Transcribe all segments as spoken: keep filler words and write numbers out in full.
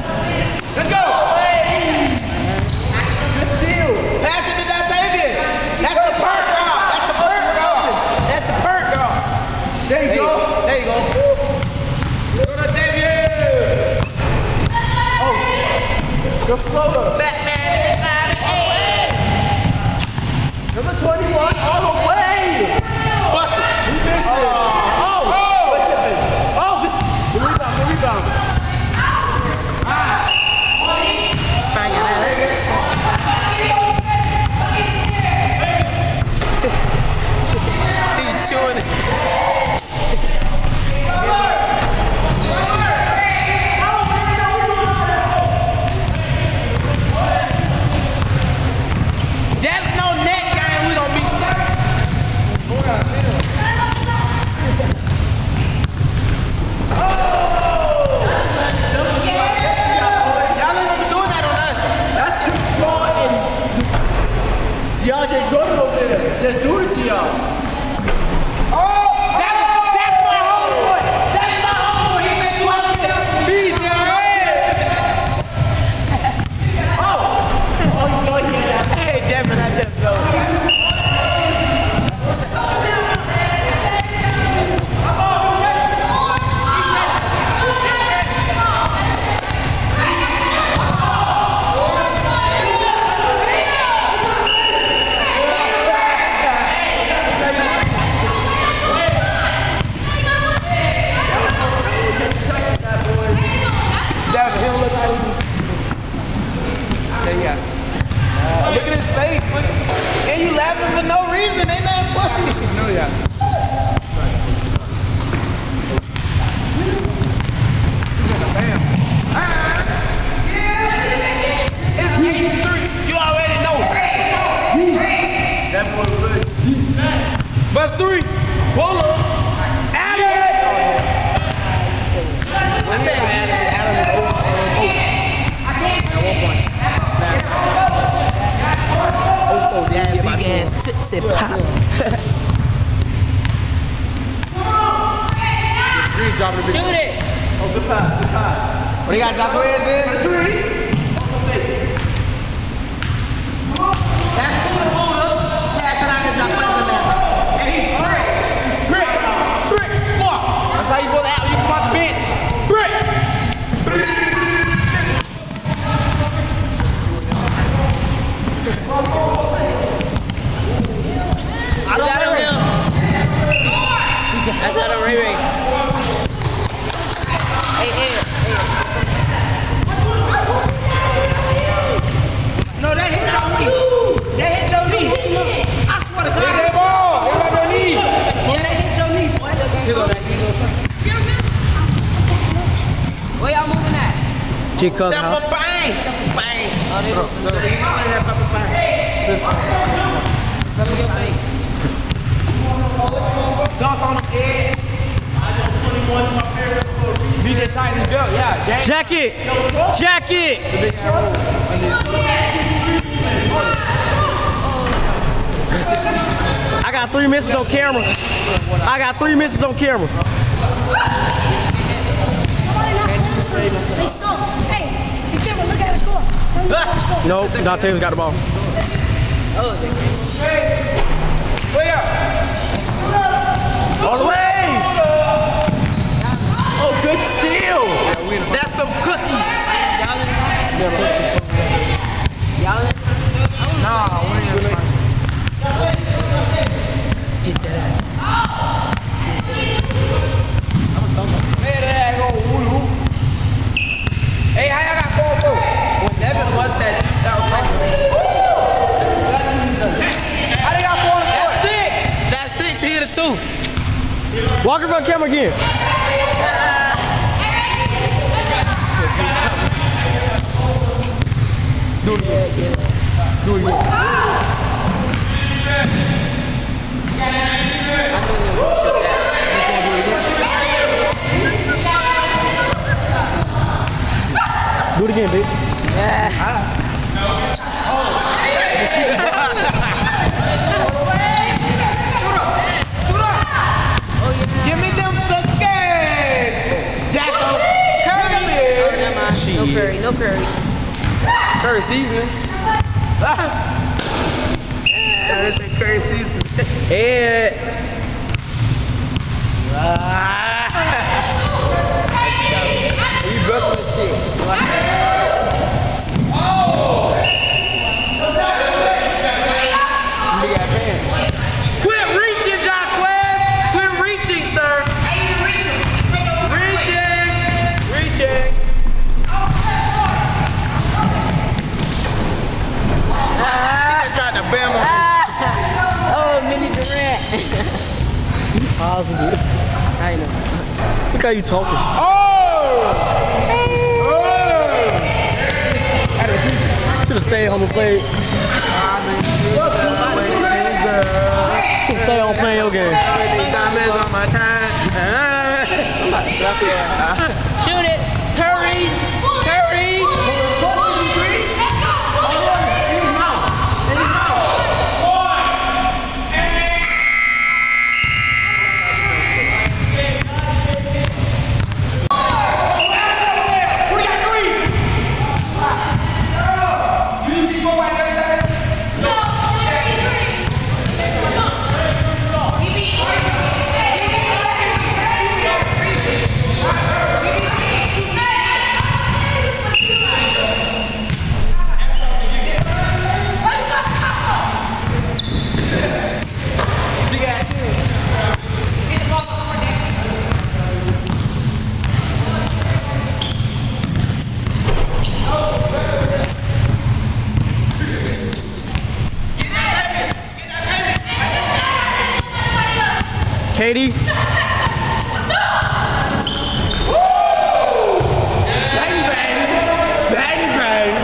Let's go! Good steal. Pass it to Dontavian. That's the perk route. That's the perk route. That's the perk route. There you go. There you go. Go Dontavian. Oh. Good floater. Batman. Number twenty-one all the way. Bucket. He missed it. Oh. Oh. Oh. The rebound. The rebound. Just do it to y'all. Oh! That's, that's my homeboy! That's my homeboy! He made you out there! B J! Oh! Oh, you know he did that. Hey, Devin, I just know. Come on, bus three, pull up. Adam! Yeah. I said Adam. Adam is over. I can't. At one point. Oh, oh, that big ass tits and pop. Green dropping the big. Shoot it. Oh, good time, good time. What do you got, drop your hands in? Three. That's two to the moon up. That's what I can drop my hands in. That's how you go out. You come out the bench. Brick! Brick! I don't know him. That's not a ring ring. Hey, hey, hey. No, that hit your knee. That hit your knee. I swear to God. Hit that ball. Hit that knee. Yeah, that hit your knee. Boy. Here go that knee. Go something. Where y'all moving at? Chico. Sepa Pine! Sepa Pine! Oh, they don't. They don't have Pine. Hey! Come get big. Dunk on my head. I got twenty-one in my favorite for a reason. Be the Titans belt, yeah. Jacket! Jacket! I got three misses on camera. I got three misses on camera. They suck. Hey, the camera, look at his score. Tell me ah. score. Nope, Dontavian's got the ball. Oh, hey. Way up. All the way. Oh, good steal. That's the cookies. Y'all Nah, we're in the finals. Get that out. I'm a dumb. Man, that go woo-woo. Hey, how y'all got four four? When Devin was that, that was how they got four four? That's six. That's six. He hit a two. Walk in front of the camera again. Do it again. Do it again. Do it again, babe. Yeah. Give me them cookies! Jack, curly! She No curry, no curry. Curry seasoning. That is a curry seasoning. And you busting the shit. Oh! You got pants. Quit reaching, Jacquez! Quit reaching, sir! I ain't reaching. Reaching! Reaching! He tried to bam on me. Oh, Mini Durant. You pausing it. I know. Look how you talking. Oh! Hey. Oh! Should've stayed home and played. Stay on playing your game. Shoot it. Hurry. Hurry. Katie. What's up? Woo! Bang bang! Bang bang!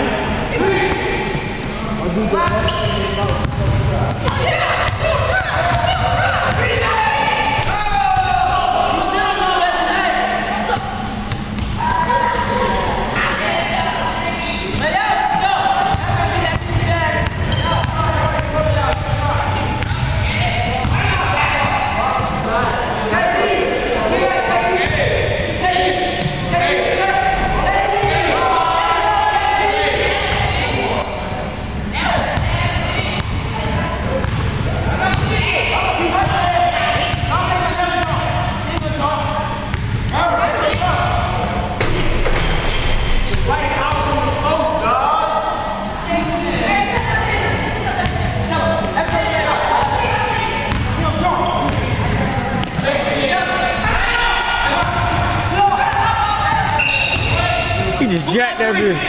Jack that bitch.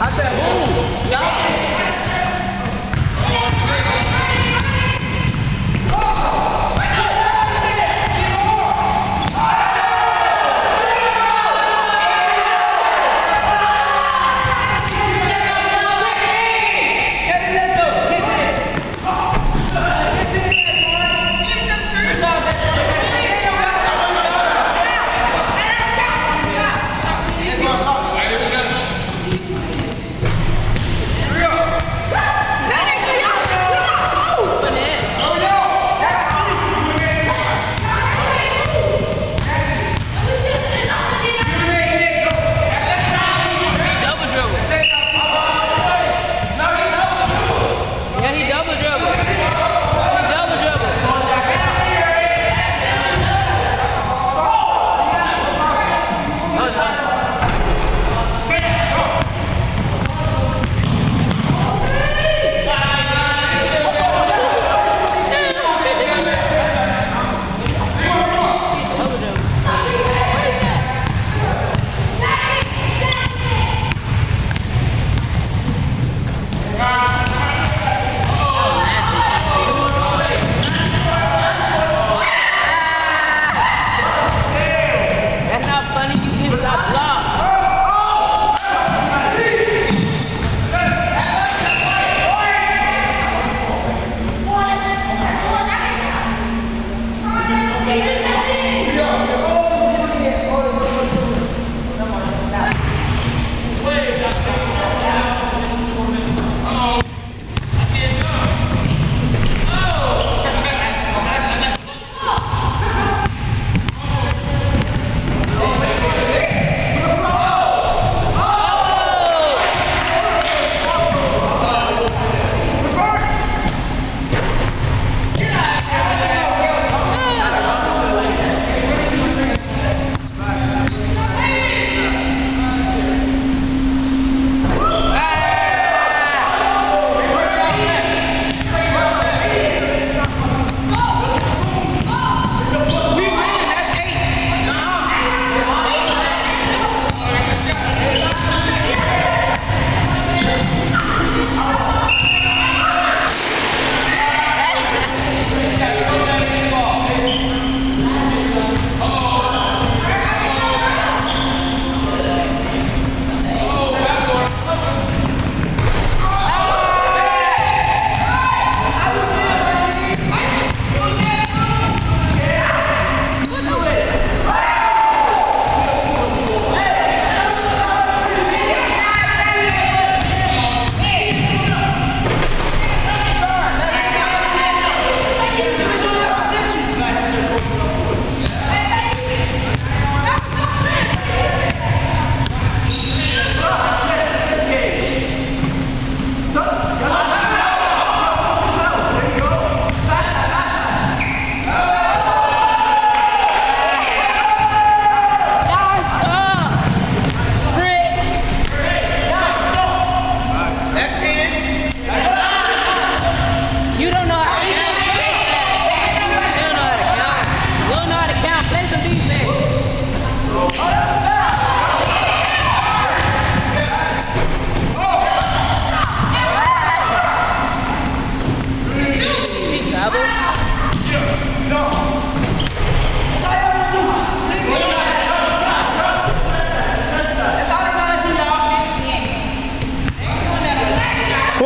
I said, ooh, y'all. Hurry up!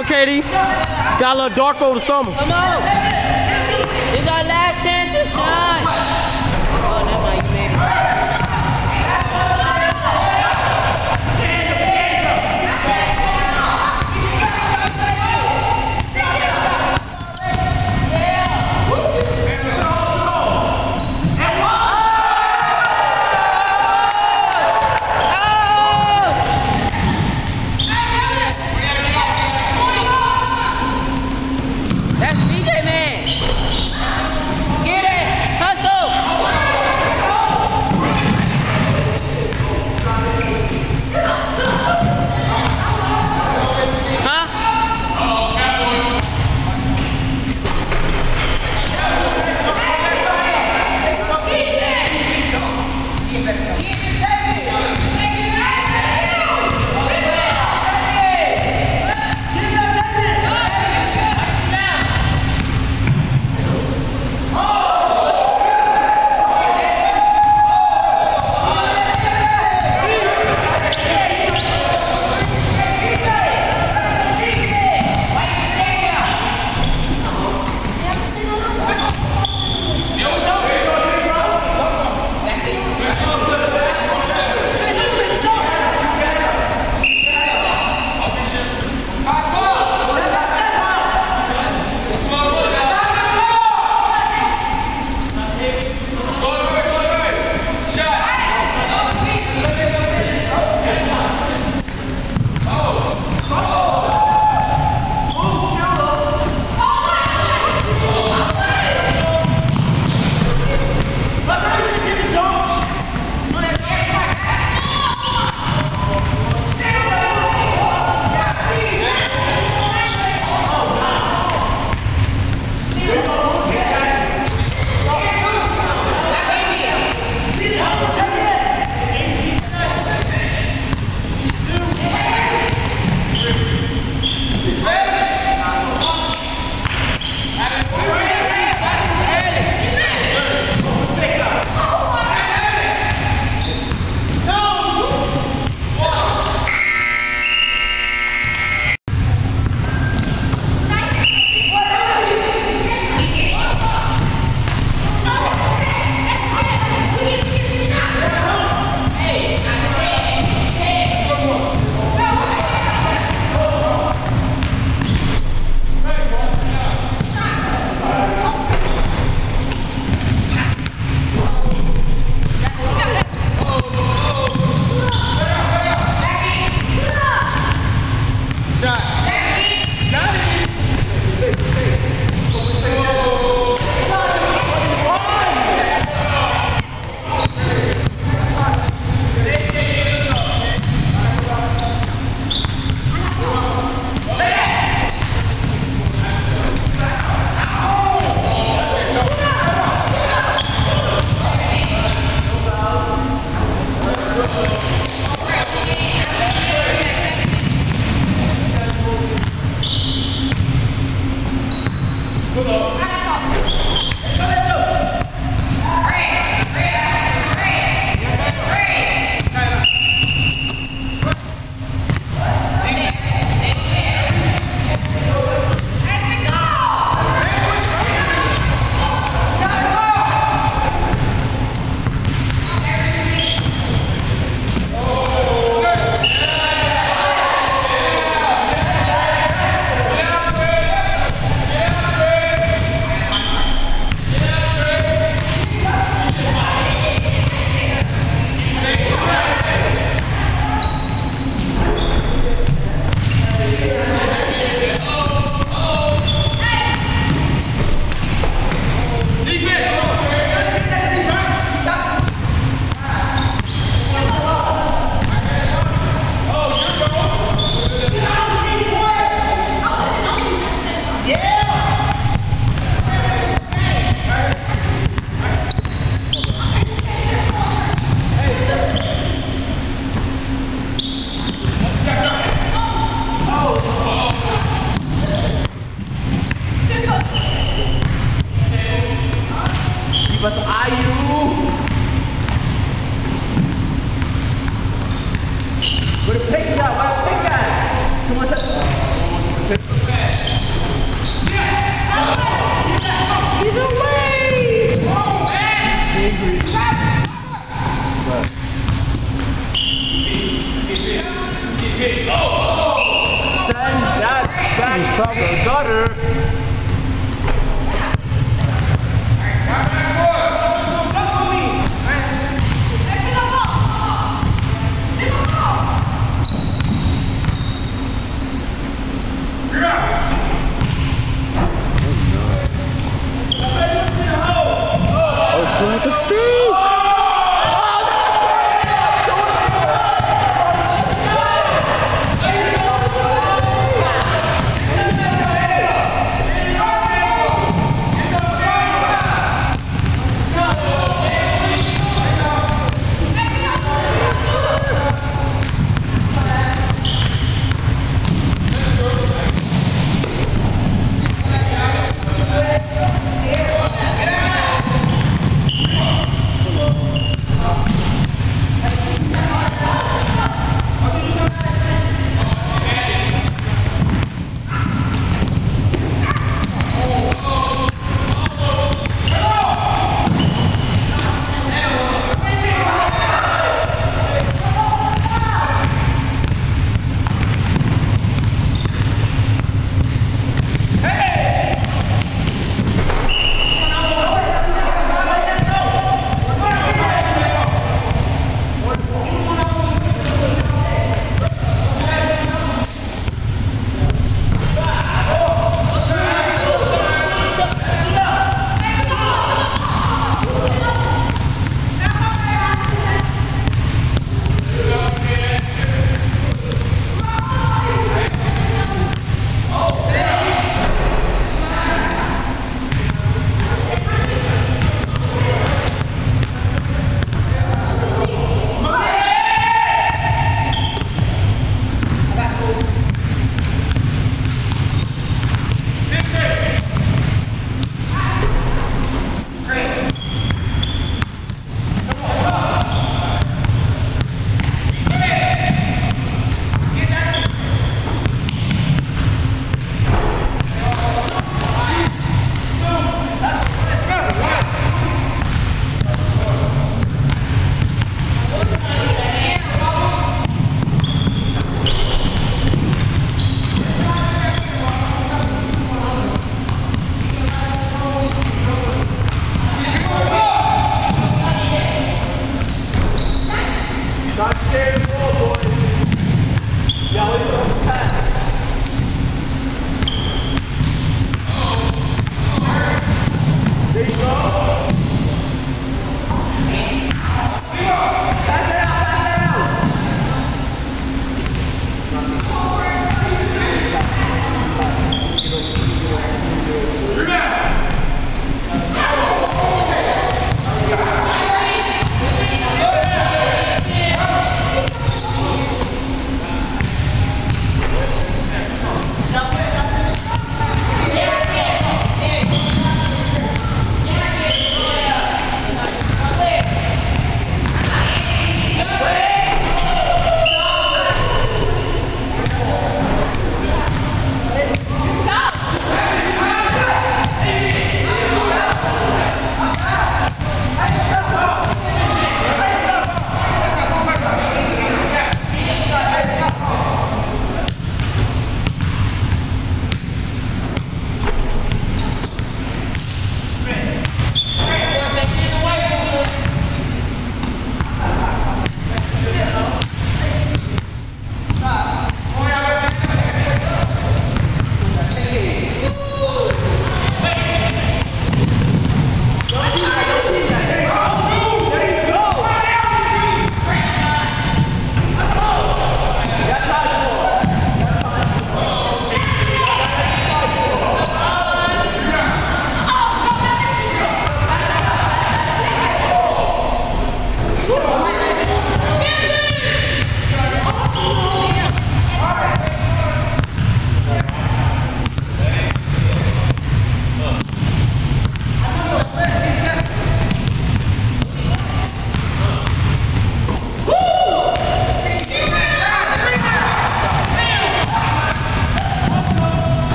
on, Katie. Got a little dark over the summer. Come on. This is our last chance to shine. Oh, that might be But it takes out, why it takes out? Someone said... Send that back from the gutter.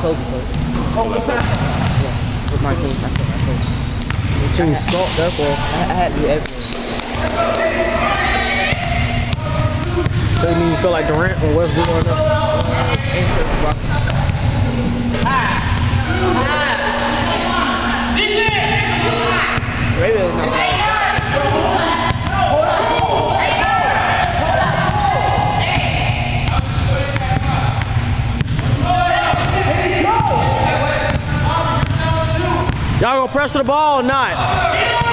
close, close. Oh, what's that? Yeah, with my team, that's what I told you. Your team sucked, therefore. I, I had to do everything. So you mean you feel like Durant or Westbrook right now? Raven's not bad. Y'all gonna pressure the ball or not?